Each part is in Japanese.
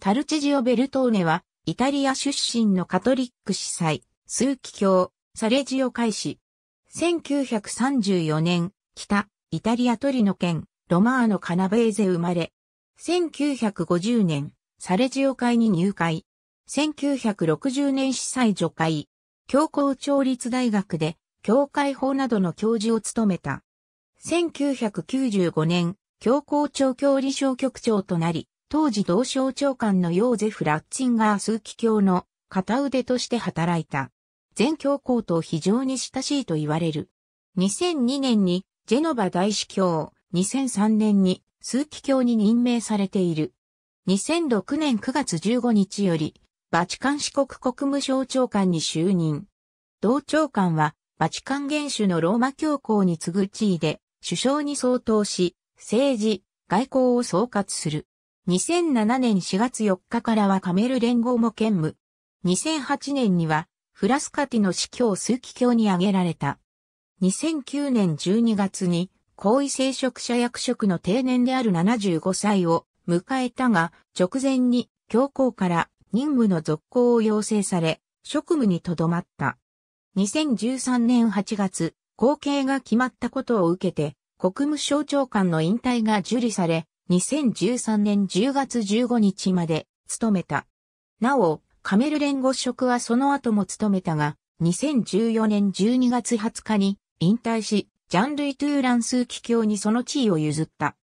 タルチジオ・ベルトーネは、イタリア出身のカトリック司祭、枢機卿、サレジオ会士。1934年、北、イタリアトリノ県、ロマーノ・カナベーゼ生まれ。1950年、サレジオ会に入会。1960年司祭助会。教皇庁立大学で、教会法などの教授を務めた。1995年、教皇庁教理省局長となり、当時同省長官のヨーゼフ・ラッツィンガー枢機卿の片腕として働いた。全教皇と非常に親しいと言われる。2002年にジェノバ大司教、2003年に枢機卿に任命されている。2006年9月15日より、バチカン市国国務省長官に就任。同長官は、バチカン元首のローマ教皇に次ぐ地位で、首相に相当し、政治、外交を総括する。2007年4月4日からはカメル連合も兼務。2008年にはフラスカティの司教枢機卿に挙げられた。2009年12月に高位聖職者役職の定年である75歳を迎えたが、直前に教皇から任務の続行を要請され、職務に留まった。2013年8月、後継が決まったことを受けて、国務省長官の引退が受理され、2013年10月15日まで務めた。なお、カメル連合職はその後も務めたが、2014年12月20日に引退し、ジャンルイ・トゥーラン枢機卿にその地位を譲った。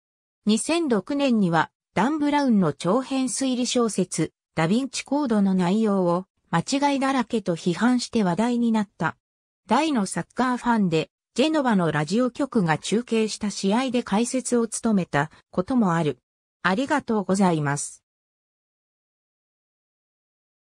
2006年には、ダン・ブラウンの長編推理小説、ダ・ヴィンチ・コードの内容を間違いだらけと批判して話題になった。大のサッカーファンで、ジェノバのラジオ局が中継した試合で解説を務めたこともある。ありがとうございます。